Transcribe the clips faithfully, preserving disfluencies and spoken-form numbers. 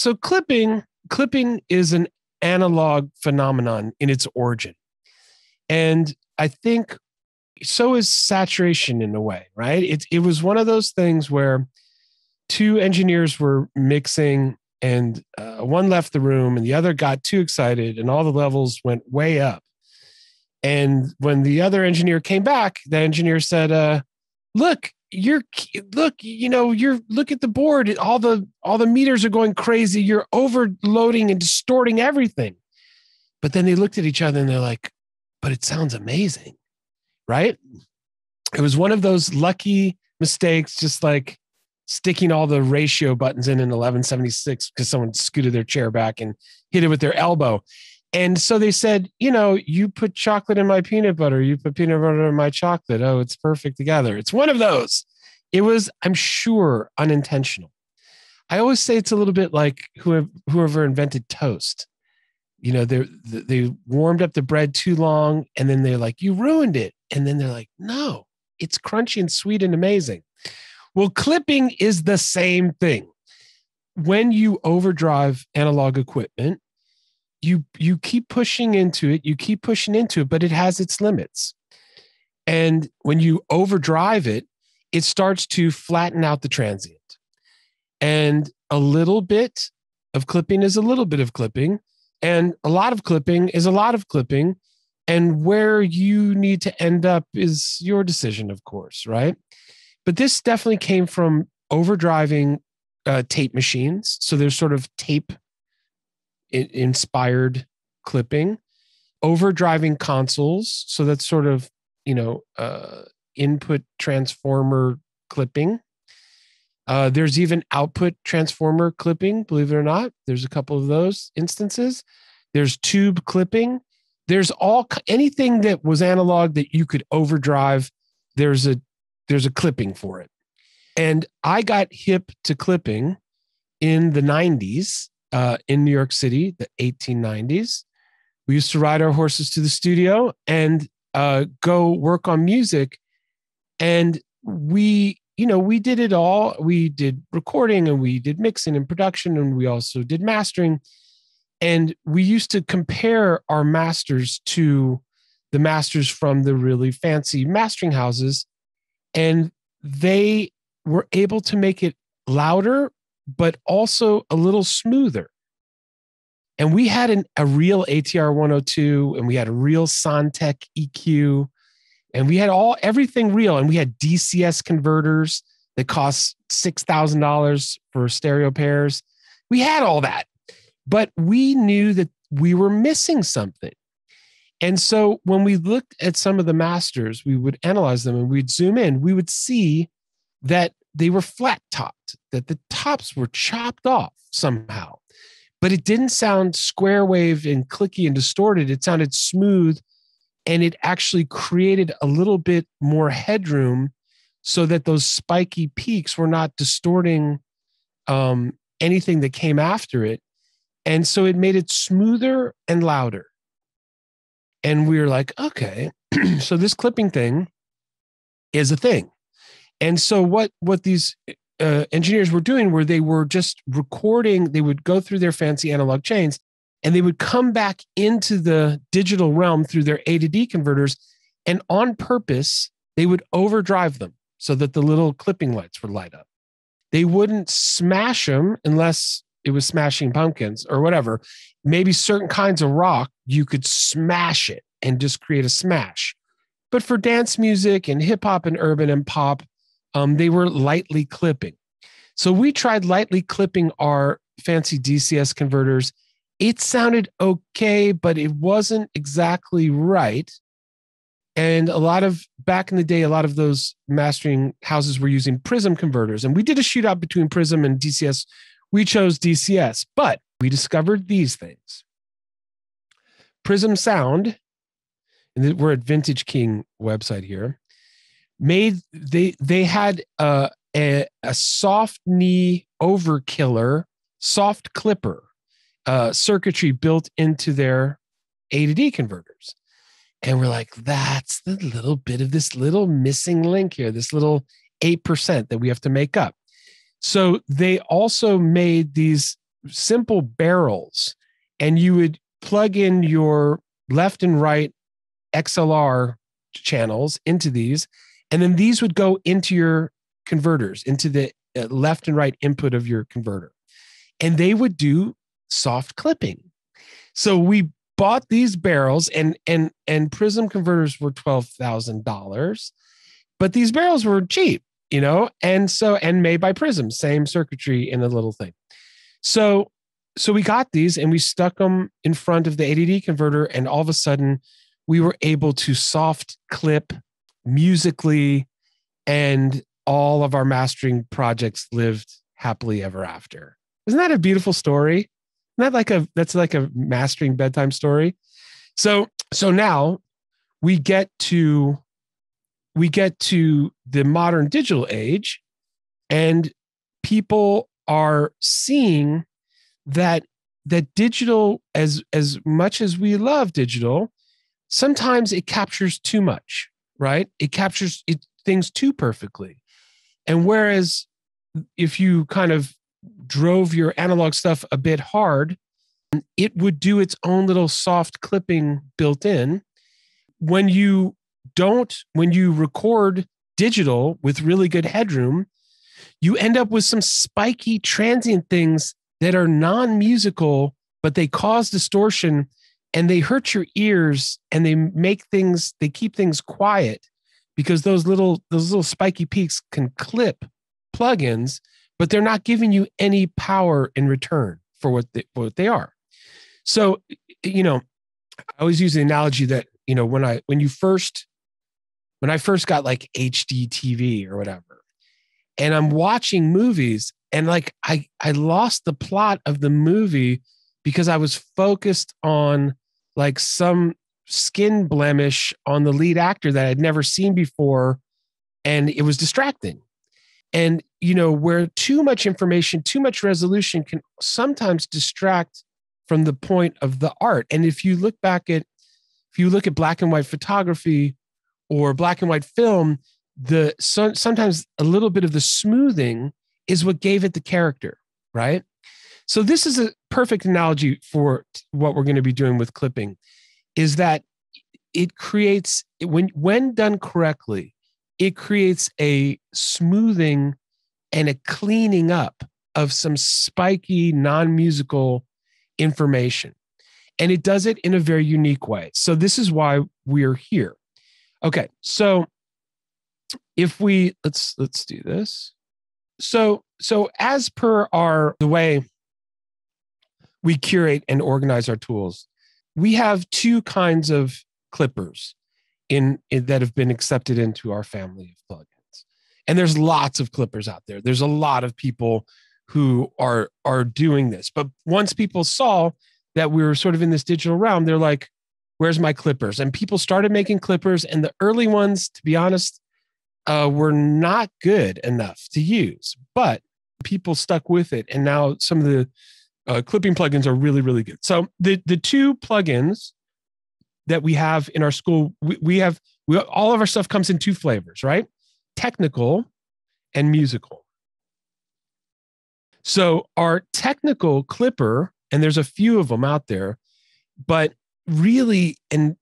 So clipping, clipping is an analog phenomenon in its origin. And I think so is saturation in a way, right? It, it was one of those things where two engineers were mixing and uh, one left the room and the other got too excited and all the levels went way up. And when the other engineer came back, the engineer said, uh, look, you're, look, you know, you're, look at the board. All the, all the meters are going crazy. You're overloading and distorting everything. But then they looked at each other and they're like, but it sounds amazing, right? It was one of those lucky mistakes, just like sticking all the ratio buttons in an eleven seventy-six because someone scooted their chair back and hit it with their elbow. And so they said, you know, you put chocolate in my peanut butter, you put peanut butter in my chocolate. Oh, it's perfect together. It's one of those. It was, I'm sure, unintentional. I always say it's a little bit like whoever, whoever invented toast. You know, they they warmed up the bread too long and then they're like, you ruined it. And then they're like, no, it's crunchy and sweet and amazing. Well, clipping is the same thing. When you overdrive analog equipment, You you keep pushing into it, you keep pushing into it, but it has its limits. And when you overdrive it, it starts to flatten out the transient. And a little bit of clipping is a little bit of clipping, and a lot of clipping is a lot of clipping. And where you need to end up is your decision, of course, right? But this definitely came from overdriving uh, tape machines. So there's sort of tape inspired clipping, overdriving consoles. So that's sort of, you know, uh, input transformer clipping. Uh, there's even output transformer clipping, believe it or not. There's a couple of those instances. There's tube clipping. There's all anything that was analog that you could overdrive. There's a, there's a clipping for it. And I got hip to clipping in the nineties. Uh, in New York City, the eighteen nineties. We used to ride our horses to the studio and uh, go work on music. And we, you know, we did it all. We did recording and we did mixing and production, and we also did mastering. And we used to compare our masters to the masters from the really fancy mastering houses. And they were able to make it louder, but also a little smoother. And we had an, a real A T R one oh two, and we had a real Sontec E Q, and we had all everything real. And we had D C S converters that cost six thousand dollars for stereo pairs. We had all that, but we knew that we were missing something. And so when we looked at some of the masters, we would analyze them and we'd zoom in, we would see that they were flat topped, that the tops were chopped off somehow, but it didn't sound square wave and clicky and distorted. It sounded smooth, and it actually created a little bit more headroom so that those spiky peaks were not distorting um, anything that came after it. And so it made it smoother and louder. And we were like, okay, so this clipping thing is a thing. And so what, what these uh, engineers were doing were they were just recording, they would go through their fancy analog chains and they would come back into the digital realm through their A to D converters, and on purpose, they would overdrive them so that the little clipping lights would light up. They wouldn't smash them unless it was smashing pumpkins or whatever. Maybe certain kinds of rock, you could smash it and just create a smash. But for dance music and hip hop and urban and pop, Um, they were lightly clipping. So we tried lightly clipping our fancy D C S converters. It sounded okay, but it wasn't exactly right. And a lot of, back in the day, a lot of those mastering houses were using Prism converters. And we did a shootout between Prism and D C S. We chose D C S, but we discovered these things. Prism Sound, and we're at Vintage King website here, made they they had uh, a a soft knee overkiller, soft clipper uh, circuitry built into their A to D converters, and we're like, that's the little bit of this little missing link here, this little eight percent that we have to make up. So they also made these simple barrels, and you would plug in your left and right X L R channels into these, and then these would go into your converters, into the left and right input of your converter, and they would do soft clipping. So we bought these barrels, and and and Prism converters were twelve thousand dollars, but these barrels were cheap, you know, and so and made by Prism, same circuitry in a little thing. So so we got these and we stuck them in front of the A D D converter, and all of a sudden we were able to soft clip musically, and all of our mastering projects lived happily ever after. Isn't that a beautiful story? Isn't that like a, that's like a mastering bedtime story? So, so now we get to, we get to the modern digital age, and people are seeing that, that digital, as, as much as we love digital, sometimes it captures too much, right? It captures it, things too perfectly. And whereas if you kind of drove your analog stuff a bit hard, it would do its own little soft clipping built in. When you don't, when you record digital with really good headroom, you end up with some spiky transient things that are non-musical, but they cause distortion, and they hurt your ears, and they make things, they keep things quiet, because those little, those little spiky peaks can clip plugins, but they're not giving you any power in return for what they, what they are. So, you know, I always use the analogy that, you know, when I, when you first, when I first got like H D T V or whatever, and I'm watching movies, and like, I, I lost the plot of the movie because I was focused on like some skin blemish on the lead actor that I'd never seen before, and it was distracting. And, you know, where too much information, too much resolution can sometimes distract from the point of the art. And if you look back at, if you look at black and white photography or black and white film, the so, sometimes a little bit of the smoothing is what gave it the character, right? So this is a perfect analogy for what we're going to be doing with clipping, is that it creates, when, when done correctly, it creates a smoothing and a cleaning up of some spiky, non-musical information. And it does it in a very unique way. So this is why we're here. Okay, so if we, let's, let's do this. So, so as per our, the way we curate and organize our tools, we have two kinds of clippers in, in that have been accepted into our family of plugins. And there's lots of clippers out there. There's a lot of people who are, are doing this. But once people saw that we were sort of in this digital realm, they're like, where's my clippers? And people started making clippers. And the early ones, to be honest, uh, were not good enough to use. But people stuck with it. And now some of the Uh, clipping plugins are really, really good. So the the two plugins that we have in our school, we, we have we all of our stuff comes in two flavors, right? Technical and musical. So our technical clipper, and there's a few of them out there, but really, and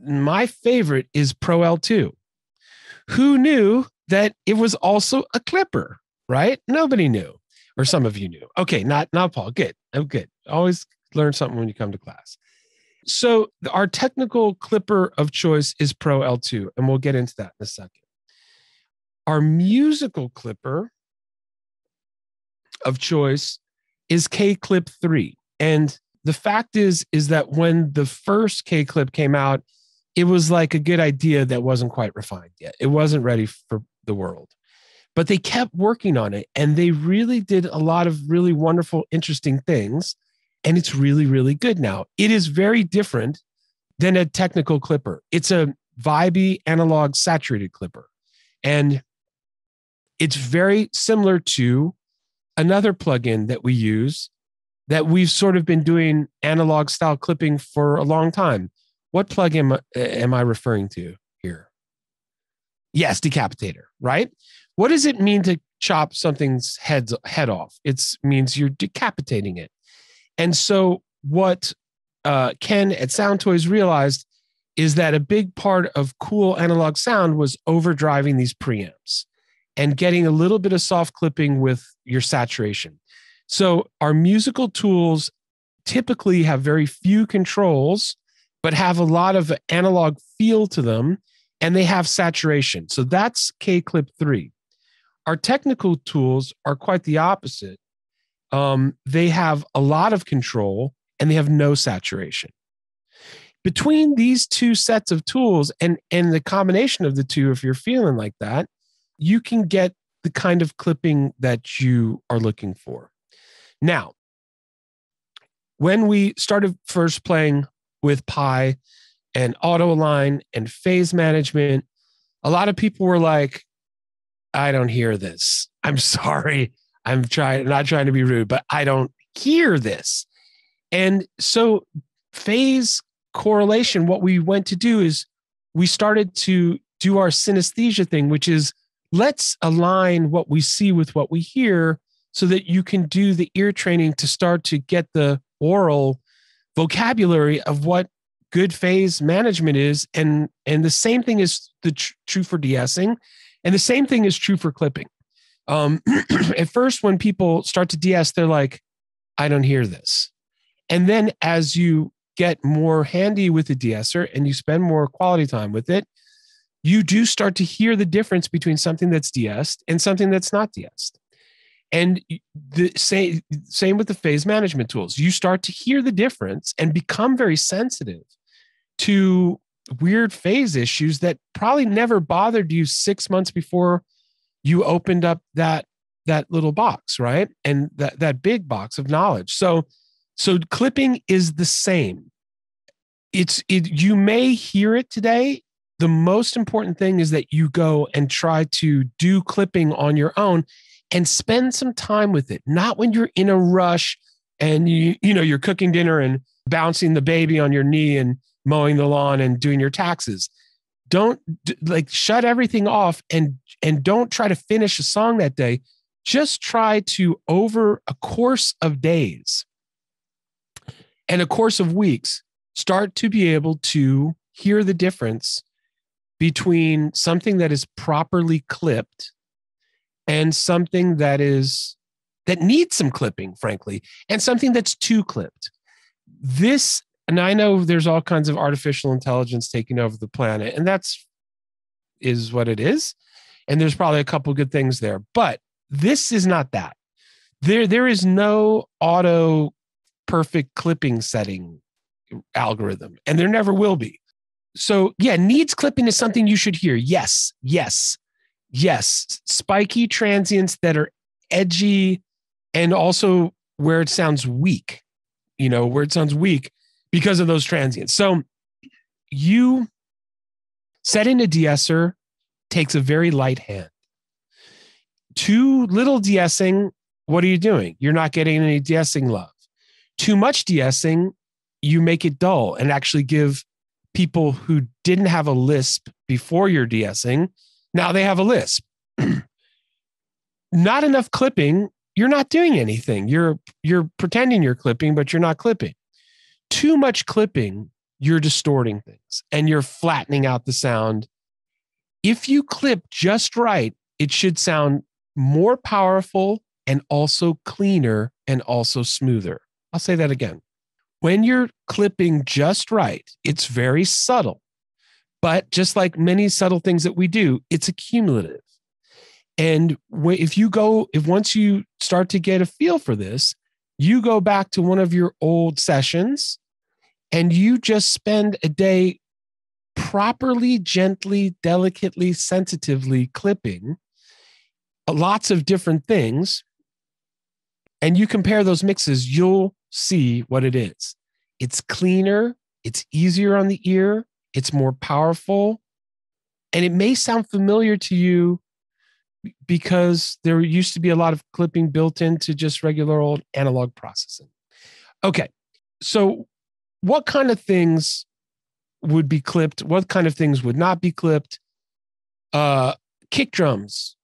my favorite is Pro L two. Who knew that it was also a clipper, right? Nobody knew. Or some of you knew. Okay, not, not Paul. Good. I'm good. Always learn something when you come to class. So our technical clipper of choice is Pro L two, and we'll get into that in a second. Our musical clipper of choice is K Clip three. And the fact is, is that when the first K Clip came out, it was like a good idea that wasn't quite refined yet. It wasn't ready for the world. But they kept working on it, and they really did a lot of really wonderful, interesting things. And it's really, really good now. It is very different than a technical clipper. It's a vibey, analog, saturated clipper. And it's very similar to another plugin that we use that we've sort of been doing analog style clipping for a long time. What plugin am I referring to here? Yes, Decapitator, right? What does it mean to chop something's head, head off? It means you're decapitating it. And so what uh, Ken at Soundtoys realized is that a big part of cool analog sound was overdriving these preamps and getting a little bit of soft clipping with your saturation. So our musical tools typically have very few controls, but have a lot of analog feel to them, and they have saturation. So that's K-Clip three. Our technical tools are quite the opposite. Um, they have a lot of control, and they have no saturation. Between these two sets of tools, and, and the combination of the two, if you're feeling like that, you can get the kind of clipping that you are looking for. Now, when we started first playing with Pi and auto align and phase management, a lot of people were like, I don't hear this. I'm sorry. I'm trying, not trying to be rude, but I don't hear this. And so phase correlation, what we went to do is we started to do our synesthesia thing, which is let's align what we see with what we hear so that you can do the ear training to start to get the oral vocabulary of what good phase management is. And, and the same thing is the tr true for de-essing. And the same thing is true for clipping. Um, at first, when people start to de-ess, they're like, I don't hear this. And then as you get more handy with the de-esser and you spend more quality time with it, you do start to hear the difference between something that's de-essed and something that's not de-essed. And the same, same with the phase management tools. You start to hear the difference and become very sensitive to weird phase issues that probably never bothered you six months before you opened up that that little box, right? And that that big box of knowledge. So so clipping is the same. It's it you may hear it today. The most important thing is that you go and try to do clipping on your own and spend some time with it. Not when you're in a rush and you you know you're cooking dinner and bouncing the baby on your knee and mowing the lawn and doing your taxes. Don't like shut everything off and and don't try to finish a song that day. Just try to, over a course of days and a course of weeks, start to be able to hear the difference between something that is properly clipped and something that is that needs some clipping, frankly, and something that's too clipped. This And I know there's all kinds of artificial intelligence taking over the planet, and that's is what it is. And there's probably a couple of good things there, but this is not that. There, there is no auto perfect clipping setting algorithm, and there never will be. So yeah, needs clipping is something you should hear. Yes, yes, yes. Spiky transients that are edgy and also where it sounds weak, you know, where it sounds weak. Because of those transients. So you setting a de-esser takes a very light hand. Too little de-essing, what are you doing? You're not getting any de-essing love. Too much de-essing, you make it dull and actually give people who didn't have a lisp before your de-essing, now they have a lisp. Not enough clipping, you're not doing anything. You're, you're pretending you're clipping, but you're not clipping. Too much clipping, you're distorting things and you're flattening out the sound. If you clip just right, it should sound more powerful and also cleaner and also smoother. I'll say that again. When you're clipping just right, it's very subtle. But just like many subtle things that we do, it's accumulative. And if you go, if once you start to get a feel for this, you go back to one of your old sessions and you just spend a day properly, gently, delicately, sensitively clipping lots of different things. And you compare those mixes, you'll see what it is. It's cleaner, it's easier on the ear, it's more powerful. And it may sound familiar to you because there used to be a lot of clipping built into just regular old analog processing. Okay, so what kind of things would be clipped? What kind of things would not be clipped? Uh, kick drums,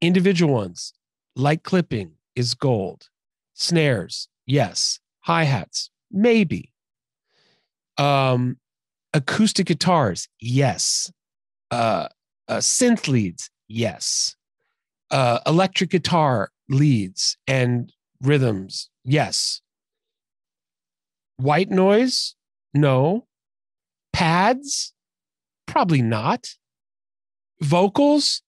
individual ones, light clipping is gold. Snares, yes. Hi-hats, maybe. Um, acoustic guitars, yes. Uh, uh, synth leads, yes. Uh, electric guitar leads and rhythms, yes. White noise, no. Pads, probably not. Vocals,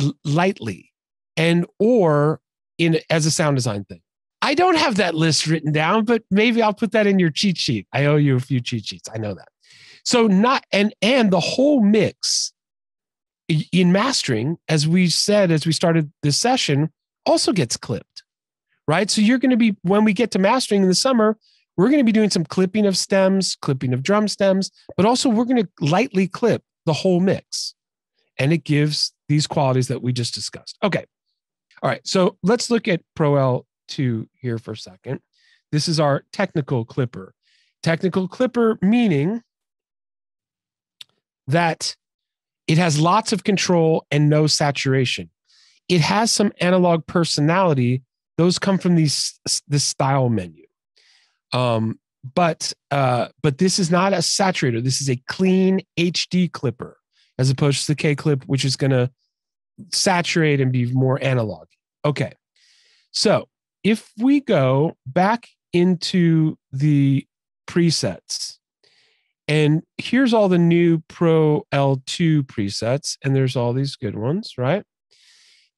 l- lightly, and or in as a sound design thing. I don't have that list written down, but maybe I'll put that in your cheat sheet. I owe you a few cheat sheets. I know that. So not and and the whole mix in mastering, as we said as we started this session, also gets clipped, right? So you're going to be, when we get to mastering in the summer, we're going to be doing some clipping of stems, clipping of drum stems, but also we're going to lightly clip the whole mix. And it gives these qualities that we just discussed. Okay. All right. So let's look at Pro L two here for a second. This is our technical clipper. Technical clipper meaning that it has lots of control and no saturation. It has some analog personality. Those come from these this style menu. Um, but uh, but this is not a saturator. This is a clean H D clipper, as opposed to the K-Clip, which is going to saturate and be more analog. Okay, so if we go back into the presets, and here's all the new Pro L two presets, and there's all these good ones, right?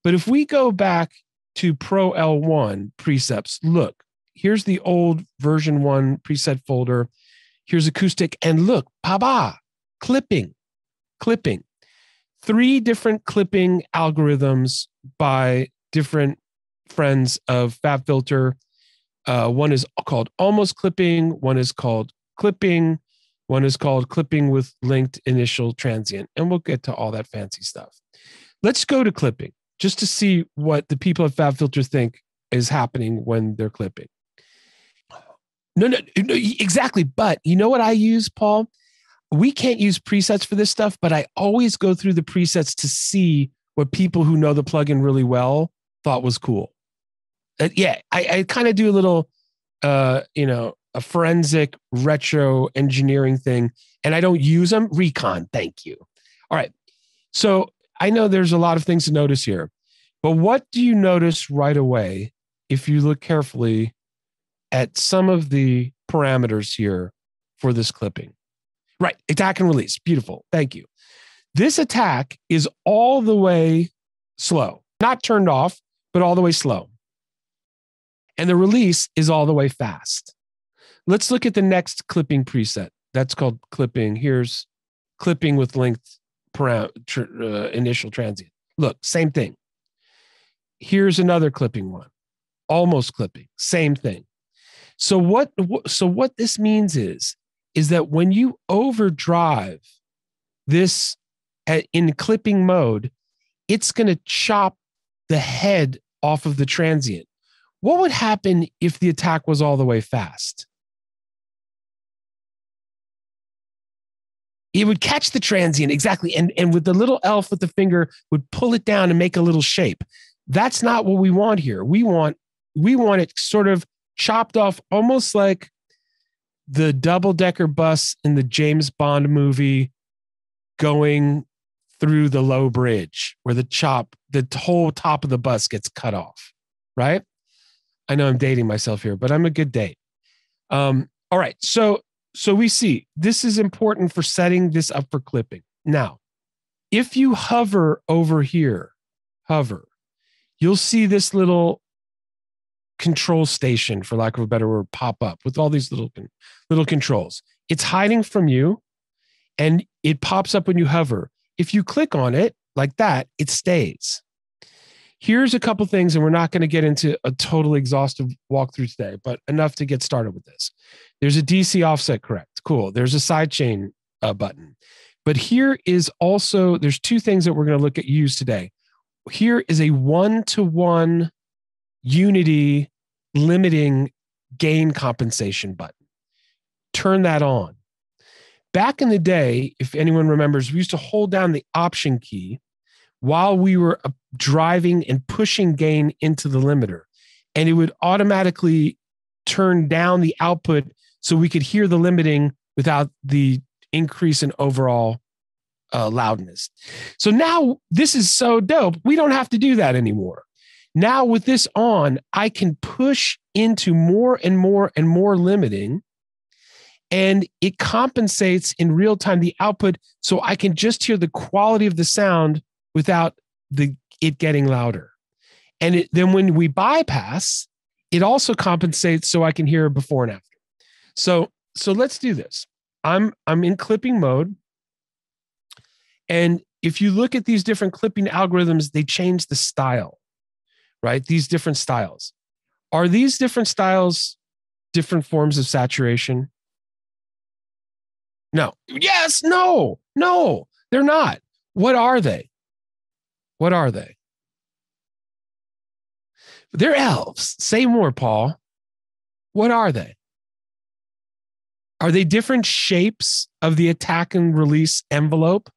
But if we go back to Pro L one presets, look, here's the old version one preset folder. Here's acoustic, and look, paba, clipping, clipping. Three different clipping algorithms by different friends of FabFilter. Uh, one is called almost clipping. One is called clipping. One is called clipping with linked initial transient. And we'll get to all that fancy stuff. Let's go to clipping just to see what the people at FabFilter think is happening when they're clipping. No, no, no, exactly. But you know what I use, Paul? We can't use presets for this stuff, but I always go through the presets to see what people who know the plugin really well thought was cool. Uh, yeah, I, I kind of do a little, uh, you know, a forensic retro engineering thing, and I don't use them. Recon, thank you. All right. So I know there's a lot of things to notice here, but what do you notice right away if you look carefully at some of the parameters here for this clipping? Right, attack and release, beautiful, thank you. This attack is all the way slow, not turned off, but all the way slow. And the release is all the way fast. Let's look at the next clipping preset. That's called clipping. Here's clipping with linked param- tr- uh, initial transient. Look, same thing. Here's another clipping one, almost clipping, same thing. So what, so what this means is, is that when you overdrive this in clipping mode, it's going to chop the head off of the transient. What would happen if the attack was all the way fast? It would catch the transient, exactly, and, and with the little elf with the finger would pull it down and make a little shape. That's not what we want here. We want, we want it sort of chopped off, almost like the double-decker bus in the James Bond movie going through the low bridge where the chop, the whole top of the bus gets cut off, right? I know I'm dating myself here, but I'm a good date. Um, all right, so so we see this is important for setting this up for clipping. Now, if you hover over here, hover, you'll see this little control station, for lack of a better word, pop up with all these little, little controls. It's hiding from you, and it pops up when you hover. If you click on it like that, it stays. Here's a couple things, and we're not going to get into a totally exhaustive walkthrough today, but enough to get started with this. There's a D C offset correct. Cool. There's a sidechain uh, button. But here is also, there's two things that we're going to look at use today. Here is a one-to-one unity limiting gain compensation button. Turn that on. Back in the day, if anyone remembers, we used to hold down the option key while we were driving and pushing gain into the limiter, and it would automatically turn down the output so we could hear the limiting without the increase in overall uh, loudness. So now this is so dope. We don't have to do that anymore. Now with this on, I can push into more and more and more limiting, and it compensates in real time the output, so I can just hear the quality of the sound without the it getting louder. And it, then when we bypass, it also compensates so I can hear before and after. So, so let's do this. I'm, I'm in clipping mode. And if you look at these different clipping algorithms, they change the style, right? These different styles. Are these different styles different forms of saturation? No. Yes, no, no, they're not. What are they? What are they? They're elves. Say more, Paul. What are they? Are they different shapes of the attack and release envelope?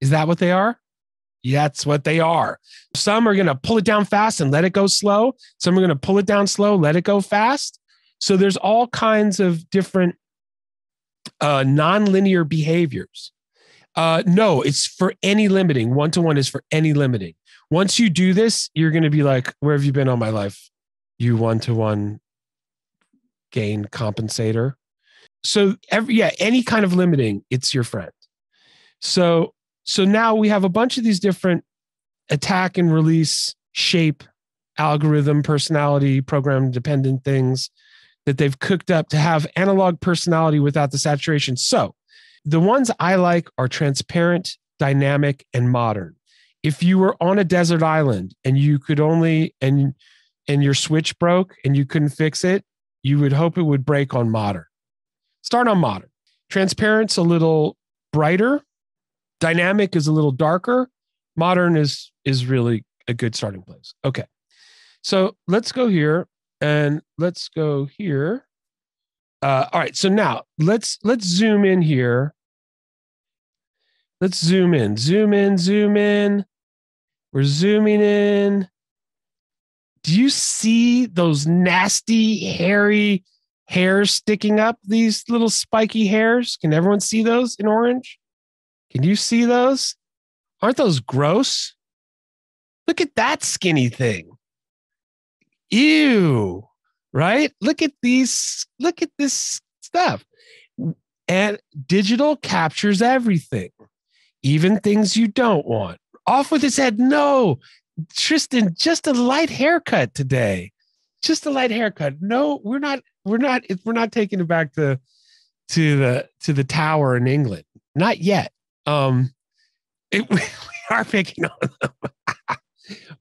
Is that what they are? Yeah, that's what they are. Some are going to pull it down fast and let it go slow. Some are going to pull it down slow, let it go fast. So there's all kinds of different uh, nonlinear behaviors. Uh, no, it's for any limiting. One-to-one is for any limiting. Once you do this, you're going to be like, where have you been all my life? You one-to-one gain compensator. So every, yeah, any kind of limiting, it's your friend. So, so now we have a bunch of these different attack and release shape, algorithm, personality, program dependent things that they've cooked up to have analog personality without the saturation. So the ones I like are transparent, dynamic, and modern. If you were on a desert island and you could only, and, and your switch broke and you couldn't fix it, you would hope it would break on modern. Start on modern. Transparent's a little brighter. Dynamic is a little darker. Modern is, is really a good starting place. Okay. So let's go here and let's go here. Uh, all right. So now let's, let's zoom in here. Let's zoom in, zoom in, zoom in. We're zooming in. Do you see those nasty, hairy hairs sticking up? These little spiky hairs? Can everyone see those in orange? Can you see those? Aren't those gross? Look at that skinny thing. Ew, right? Look at these, look at this stuff. And digital captures everything. Even things you don't want. Off with his head. No, Tristan, just a light haircut today. Just a light haircut. No, we're not, we're not, we're not taking it back to, to the, to the tower in England. Not yet. Um, it, we are picking on them.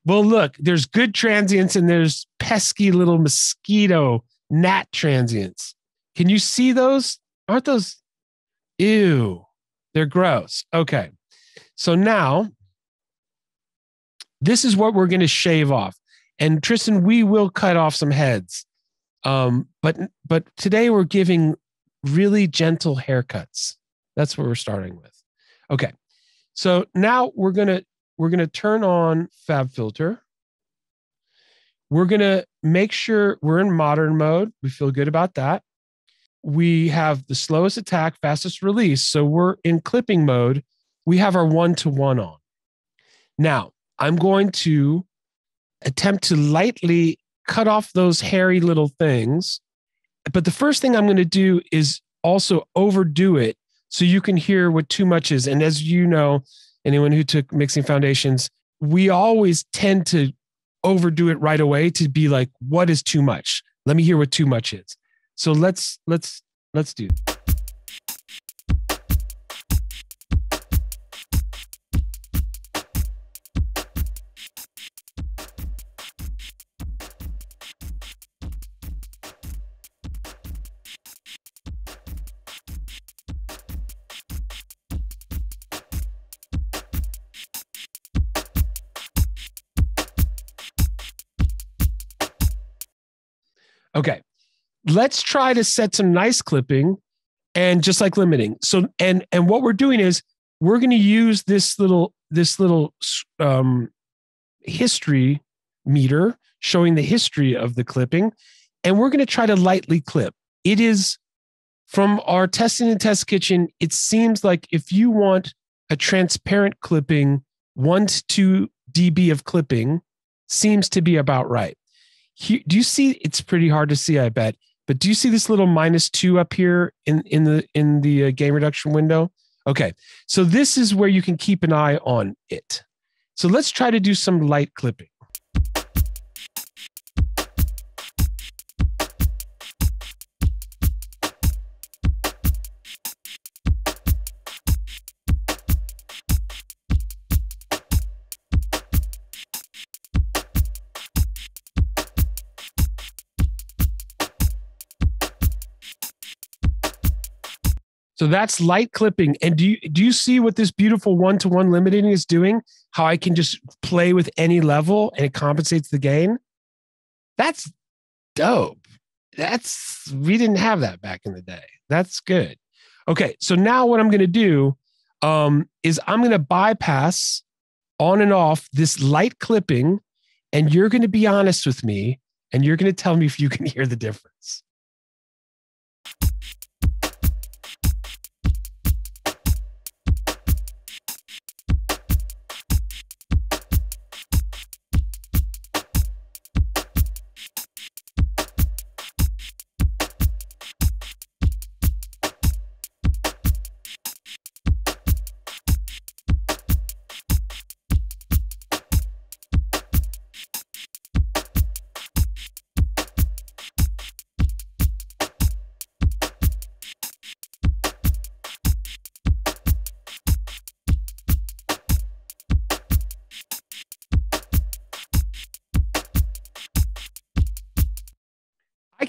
Well, look, there's good transients and there's pesky little mosquito gnat transients. Can you see those? Aren't those? Ew. They're gross. Okay. So now this is what we're going to shave off. And Tristan, we will cut off some heads. Um, but, but today we're giving really gentle haircuts. That's what we're starting with. Okay. So now we're going to, we're going to turn on FabFilter. We're going to make sure we're in modern mode. We feel good about that. We have the slowest attack, fastest release. So we're in clipping mode. We have our one-to-one on. Now, I'm going to attempt to lightly cut off those hairy little things. But the first thing I'm going to do is also overdo it so you can hear what too much is. And as you know, anyone who took mixing foundations, we always tend to overdo it right away to be like, what is too much? Let me hear what too much is. So let's, let's, let's do it. Okay. Let's try to set some nice clipping and just like limiting. So, and, and what we're doing is we're going to use this little, this little um, history meter showing the history of the clipping. and we're going to try to lightly clip. It is, from our testing and test kitchen, it seems like if you want a transparent clipping, one to two dB of clipping seems to be about right. Here, do you see, it's pretty hard to see, I bet, but do you see this little minus two up here in, in the, in the uh, gain reduction window? Okay, so this is where you can keep an eye on it. So let's try to do some light clipping. So that's light clipping. And do you, do you see what this beautiful one-to-one limiting is doing? How I can just play with any level and it compensates the gain? That's dope. That's, we didn't have that back in the day. That's good. Okay, so now what I'm going to do um, is I'm going to bypass on and off this light clipping, and you're going to be honest with me, and you're going to tell me if you can hear the difference.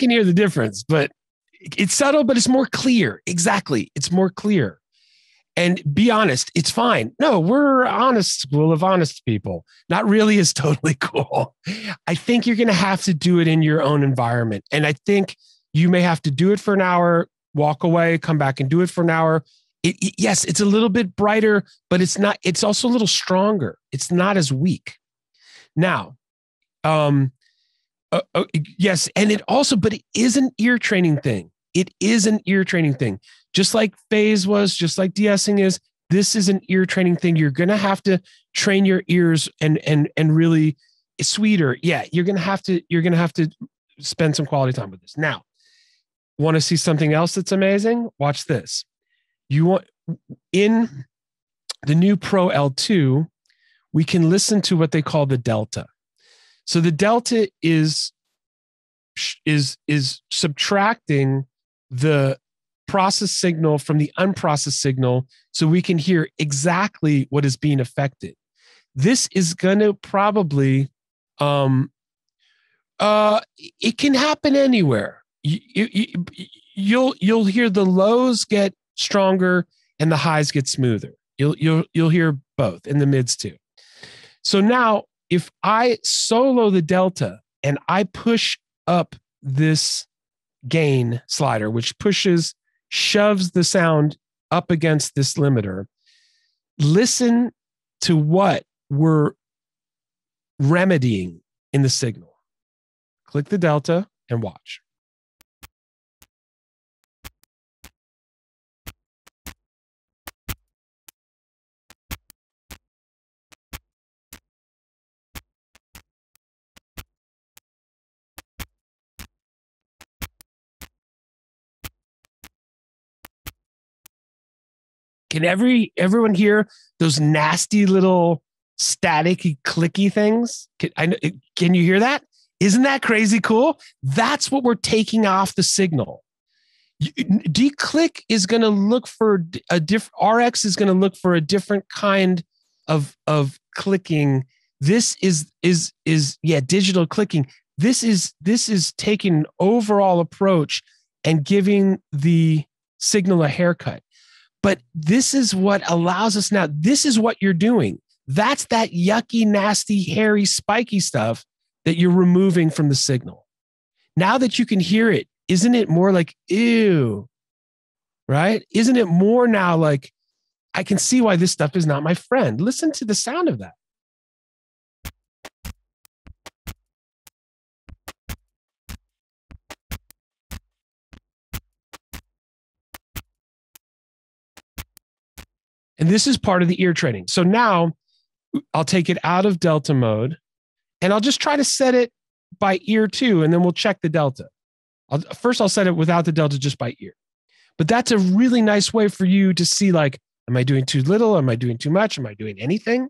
Can hear the difference, but it's subtle, but it's more clear. Exactly. It's more clear. And be honest, it's fine. No, we're honest school of honest people. Not really is totally cool. I think you're going to have to do it in your own environment. And I think you may have to do it for an hour, walk away, come back and do it for an hour. It, it, yes, it's a little bit brighter, but it's not, it's also a little stronger. It's not as weak. Now, um, Uh, uh, yes, and it also, but it is an ear training thing. It is an ear training thing. Just like phase was, just like de-essing is, this is an ear training thing. You're going to have to train your ears and and and really it's sweeter. Yeah, you're going to have to you're going to have to spend some quality time with this. Now, want to see something else that's amazing? Watch this. You want in the new Pro L two, we can listen to what they call the delta. So the delta is is is subtracting the processed signal from the unprocessed signal, so we can hear exactly what is being affected. This is going to probably, um, uh, it can happen anywhere. You, you, you'll you'll hear the lows get stronger and the highs get smoother. You'll you'll you'll hear both in the mids too. So now, if I solo the delta and I push up this gain slider, which pushes, shoves the sound up against this limiter, listen to what we're remedying in the signal. Click the delta and watch. Can every everyone hear those nasty little staticky clicky things? Can, I, can you hear that? Isn't that crazy cool? That's what we're taking off the signal. D-click is going to look for a different, R X is going to look for a different kind of of clicking. This is is is yeah, digital clicking. This is this is taking an overall approach and giving the signal a haircut. But this is what allows us now. This is what you're doing. That's that yucky, nasty, hairy, spiky stuff that you're removing from the signal. Now that you can hear it, isn't it more like, ew, right? Isn't it more now like, I can see why this stuff is not my friend. Listen to the sound of that. And this is part of the ear training. So now I'll take it out of delta mode and I'll just try to set it by ear too. And then we'll check the delta. I'll, first, I'll set it without the delta, just by ear. But that's a really nice way for you to see, like, am I doing too little? Am I doing too much? Am I doing anything?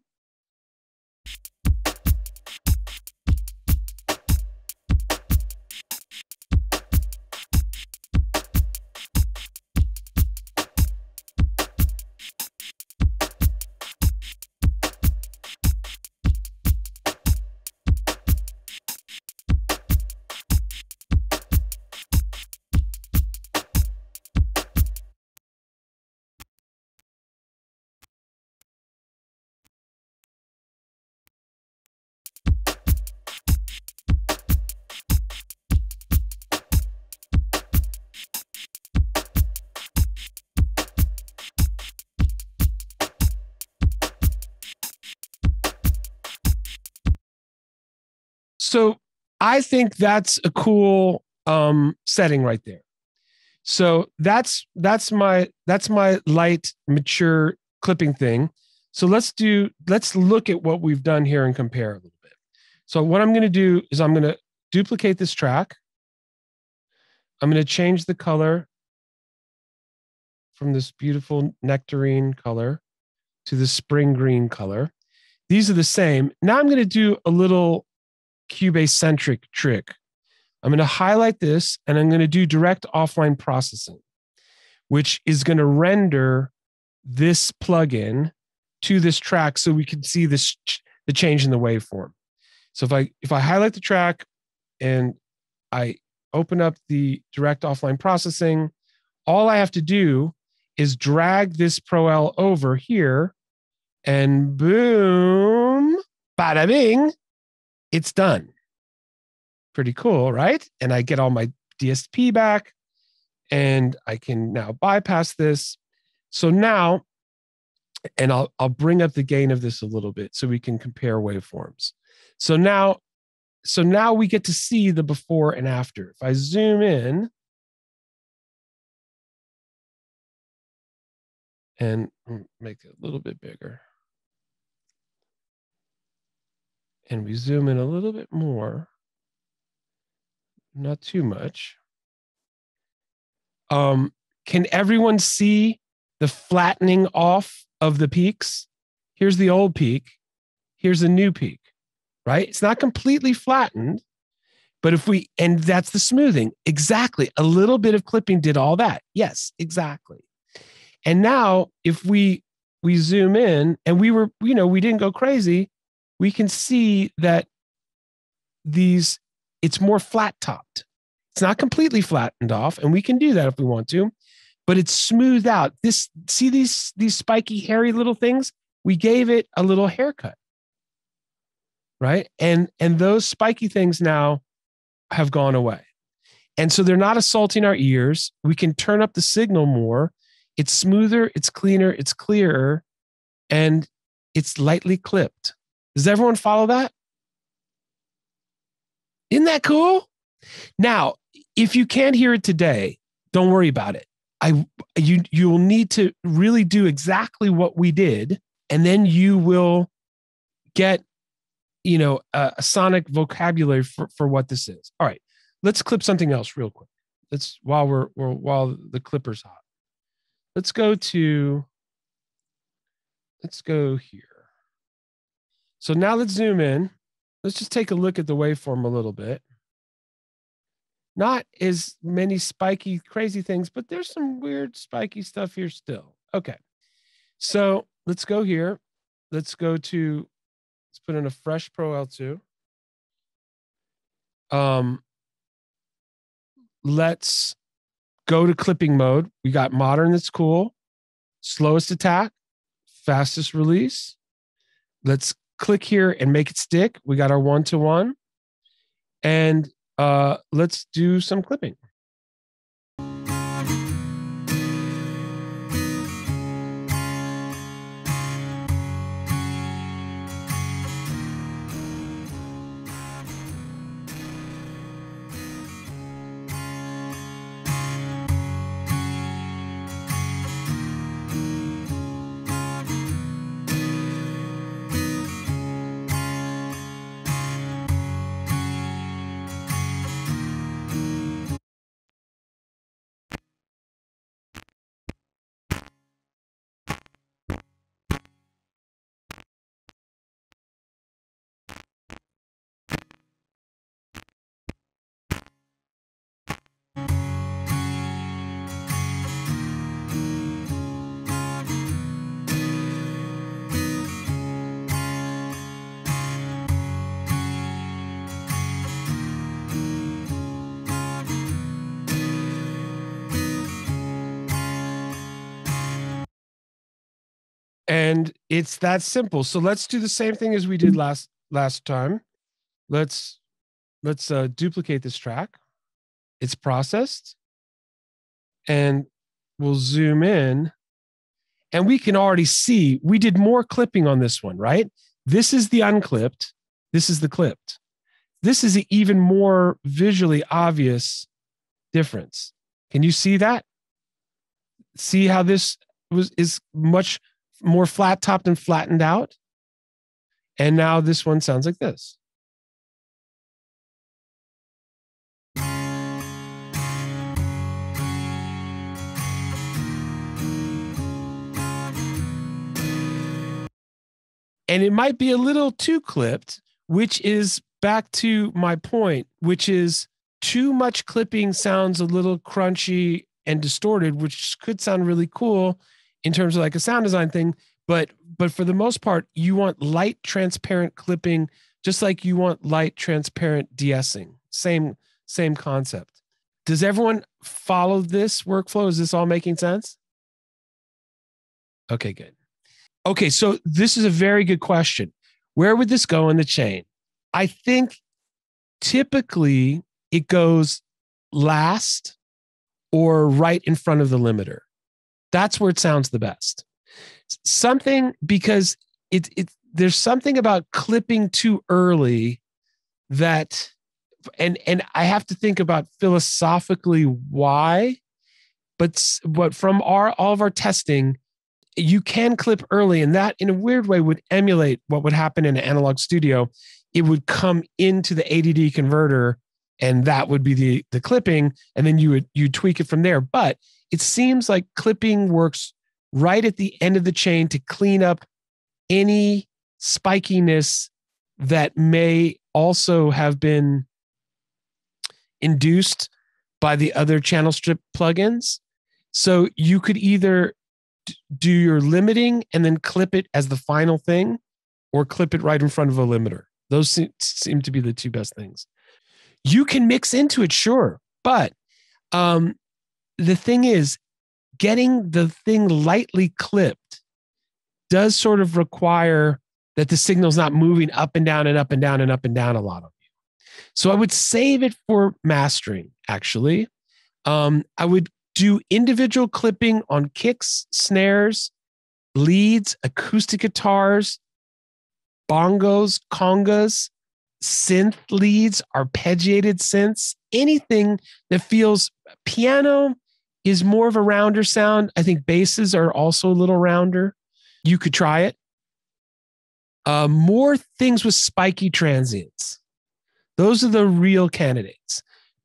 So I think that's a cool um, setting right there. So that's that's my that's my light mature clipping thing. So let's do let's look at what we've done here and compare a little bit. So what I'm going to do is I'm going to duplicate this track. I'm going to change the color from this beautiful nectarine color to the spring green color. These are the same. Now I'm going to do a little Cubase-centric trick. I'm going to highlight this and I'm going to do direct offline processing, which is going to render this plugin to this track so we can see this the change in the waveform. So if I if I highlight the track and I open up the direct offline processing, all I have to do is drag this Pro-L over here and boom, bada bing. It's done. Pretty cool, right? And I get all my D S P back and I can now bypass this. So now, and I'll, I'll bring up the gain of this a little bit so we can compare waveforms. So now, so now we get to see the before and after. If I zoom in, and make it a little bit bigger. And we zoom in a little bit more, not too much. Um, can everyone see the flattening off of the peaks? Here's the old peak. Here's a new peak, right? It's not completely flattened, but if we, and that's the smoothing. Exactly. A little bit of clipping did all that. Yes, exactly. And now if we, we zoom in and we were, you know, we didn't go crazy. We can see that these, it's more flat topped. It's not completely flattened off, and we can do that if we want to, but it's smoothed out. This, see these, these spiky, hairy little things? We gave it a little haircut, right? And, and those spiky things now have gone away. And so they're not assaulting our ears. We can turn up the signal more. It's smoother, it's cleaner, it's clearer, and it's lightly clipped. Does everyone follow that? Isn't that cool? Now, if you can't hear it today, don't worry about it. I, you, you will need to really do exactly what we did, and then you will get, you know, a, a sonic vocabulary for, for what this is. All right, let's clip something else real quick. Let's while we're, we're while the clipper's hot. Let's go to. Let's go here. So now let's zoom in. Let's just take a look at the waveform a little bit. Not as many spiky, crazy things, but there's some weird spiky stuff here still. Okay. So let's go here. Let's go to, let's put in a fresh Pro L two. Um, let's go to clipping mode. We got modern, that's cool. Slowest attack, fastest release. Let's click here and make it stick. We got our one to one. And uh, let's do some clipping. And it's that simple. So let's do the same thing as we did last last time. Let's let's uh, duplicate this track. It's processed, and we'll zoom in, and we can already see we did more clipping on this one, right? This is the unclipped. This is the clipped. This is an even more visually obvious difference. Can you see that? See how this was is much more flat topped and flattened out? And now this one sounds like this. And it might be a little too clipped, which is back to my point, which is too much clipping sounds a little crunchy and distorted, which could sound really cool in terms of like a sound design thing. But, but for the most part, you want light, transparent clipping, just like you want light, transparent de-essing. Same, same concept. Does everyone follow this workflow? Is this all making sense? Okay, good. Okay, so this is a very good question. Where would this go in the chain? I think typically it goes last or right in front of the limiter. That's where it sounds the best. Something because it, it there's something about clipping too early that, and and I have to think about philosophically why, but but from our all of our testing, you can clip early, and that in a weird way would emulate what would happen in an analog studio. It would come into the A D D converter, and that would be the the clipping, and then you would you tweak it from there. But it seems like clipping works right at the end of the chain to clean up any spikiness that may also have been induced by the other channel strip plugins. So you could either do your limiting and then clip it as the final thing, or clip it right in front of a limiter. Those seem to be the two best things. You can mix into it, sure. But um, the thing is, getting the thing lightly clipped does sort of require that the signal's not moving up and down and up and down and up and down a lot of you. So I would save it for mastering, actually. Um, I would do individual clipping on kicks, snares, leads, acoustic guitars, bongos, congas, synth leads, arpeggiated synths, anything that feels piano is more of a rounder sound. I think basses are also a little rounder. You could try it. Uh, more things with spiky transients. Those are the real candidates.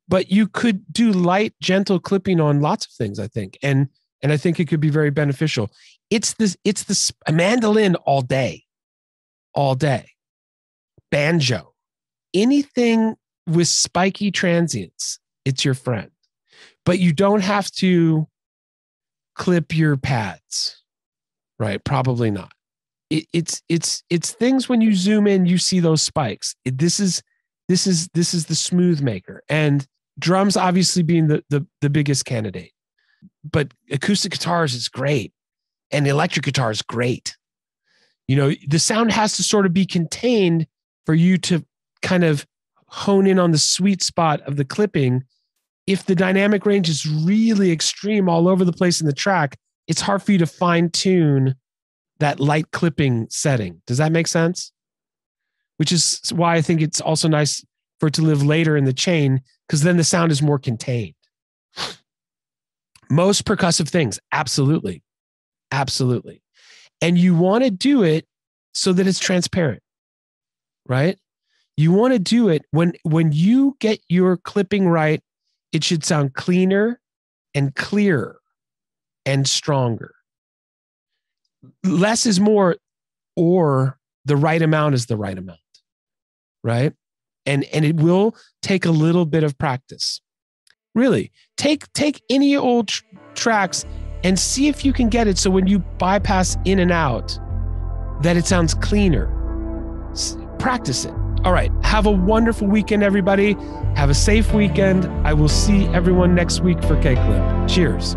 But you could do light, gentle clipping on lots of things, I think. And, and I think it could be very beneficial. It's this, it's this a mandolin all day, all day. Banjo, anything with spiky transients, it's your friend. But you don't have to clip your pads, right? Probably not. It, it's it's it's things when you zoom in, you see those spikes. It, this is this is this is the smooth maker, and drums obviously being the the, the biggest candidate. But acoustic guitars is great, and electric guitar is great. You know, the sound has to sort of be contained for you to kind of hone in on the sweet spot of the clipping. If the dynamic range is really extreme all over the place in the track, it's hard for you to fine tune that light clipping setting. Does that make sense? Which is why I think it's also nice for it to live later in the chain, because then the sound is more contained. Most percussive things, absolutely. Absolutely. And you want to do it so that it's transparent. Right? You want to do it when, when you get your clipping right, it should sound cleaner and clearer and stronger. Less is more, or the right amount is the right amount. Right? And, and it will take a little bit of practice. Really, take, take any old tr- tracks and see if you can get it so when you bypass in and out, that it sounds cleaner. Practice it. All right. Have a wonderful weekend, everybody. Have a safe weekend. I will see everyone next week for K-Clip. Cheers.